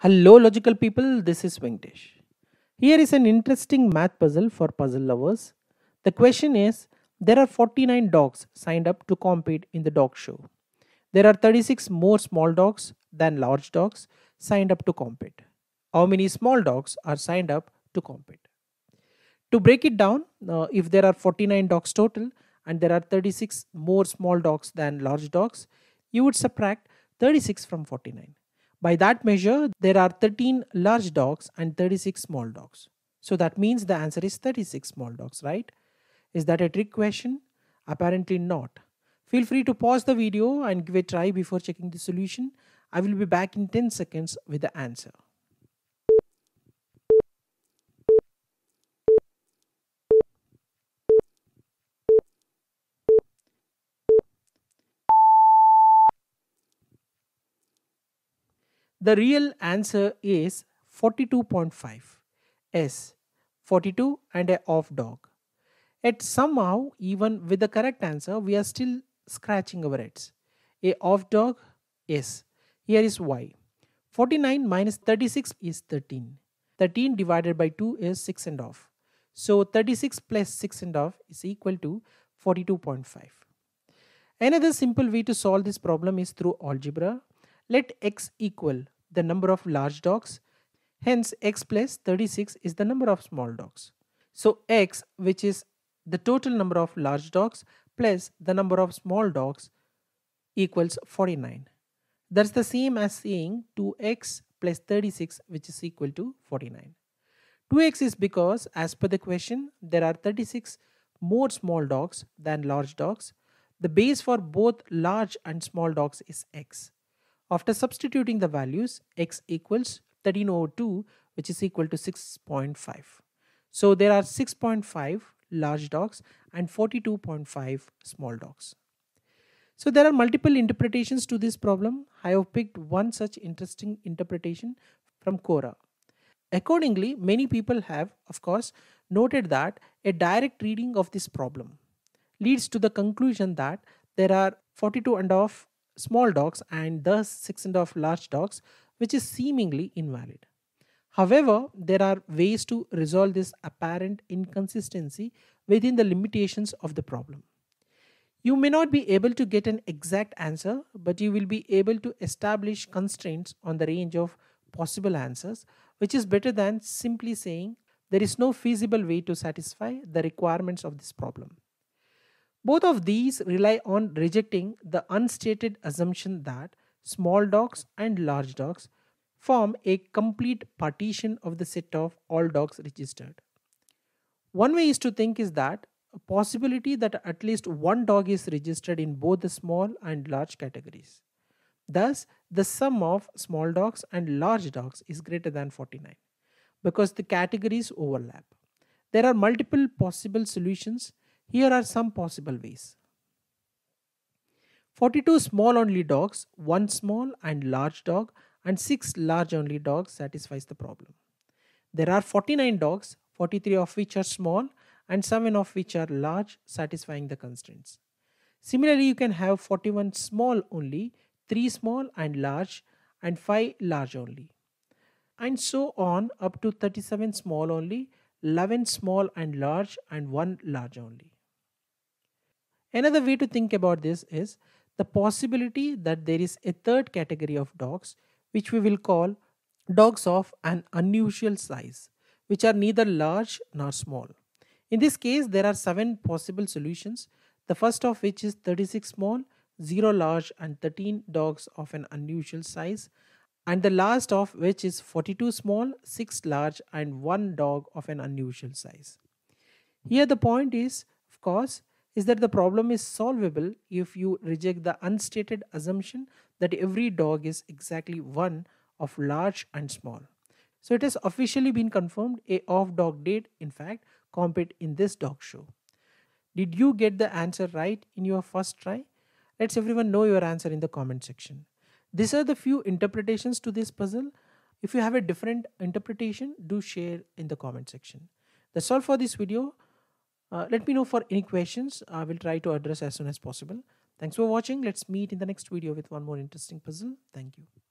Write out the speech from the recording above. Hello logical people, this is Wingdish. Here is an interesting math puzzle for puzzle lovers. The question is, there are 49 dogs signed up to compete in the dog show. There are 36 more small dogs than large dogs signed up to compete. How many small dogs are signed up to compete? To break it down, if there are 49 dogs total and there are 36 more small dogs than large dogs, you would subtract 36 from 49. By that measure, there are 13 large dogs and 36 small dogs. So that means the answer is 36 small dogs, right? Is that a trick question? Apparently not. Feel free to pause the video and give it a try before checking the solution. I will be back in 10 seconds with the answer. The real answer is 42.5. Yes, 42 and a off dog. Yet somehow, even with the correct answer, we are still scratching our heads. A off dog? Yes. Here is why. 49 minus 36 is 13. 13 divided by 2 is 6 and off. So 36 plus 6 and off is equal to 42.5. Another simple way to solve this problem is through algebra. Let x equal the number of large dogs, hence x plus 36 is the number of small dogs. So x, which is the total number of large dogs plus the number of small dogs, equals 49. That's the same as saying 2x plus 36, which is equal to 49. 2x is because, as per the question, there are 36 more small dogs than large dogs. The base for both large and small dogs is x. After substituting the values, x equals 13 over 2, which is equal to 6.5. So there are 6.5 large dogs and 42.5 small dogs. So there are multiple interpretations to this problem. I have picked one such interesting interpretation from Quora. Accordingly, many people have, of course, noted that a direct reading of this problem leads to the conclusion that there are 42 and a half small dogs and thus 6 and a half large dogs, which is seemingly invalid. However, there are ways to resolve this apparent inconsistency within the limitations of the problem. You may not be able to get an exact answer, but you will be able to establish constraints on the range of possible answers, which is better than simply saying there is no feasible way to satisfy the requirements of this problem. Both of these rely on rejecting the unstated assumption that small dogs and large dogs form a complete partition of the set of all dogs registered. One way is to think is that a possibility that at least one dog is registered in both the small and large categories. Thus, the sum of small dogs and large dogs is greater than 49 because the categories overlap. There are multiple possible solutions. Here are some possible ways. 42 small only dogs, 1 small and large dog, and 6 large only dogs satisfies the problem. There are 49 dogs, 43 of which are small and 7 of which are large, satisfying the constraints. Similarly, you can have 41 small only, 3 small and large, and 5 large only. And so on up to 37 small only, 11 small and large, and 1 large only. Another way to think about this is the possibility that there is a third category of dogs, which we will call dogs of an unusual size, which are neither large nor small. In this case, there are 7 possible solutions, the first of which is 36 small, 0 large, and 13 dogs of an unusual size, and the last of which is 42 small, 6 large, and 1 dog of an unusual size. Here the point is, of course, is that the problem is solvable if you reject the unstated assumption that every dog is exactly one of large and small. So it has officially been confirmed a off dog did, in fact, compete in this dog show. Did you get the answer right in your first try? Let's everyone know your answer in the comment section. These are the few interpretations to this puzzle. If you have a different interpretation, do share in the comment section. That's all for this video. Let me know for any questions. I will try to address as soon as possible. Thanks for watching. Let's meet in the next video with one more interesting puzzle. Thank you.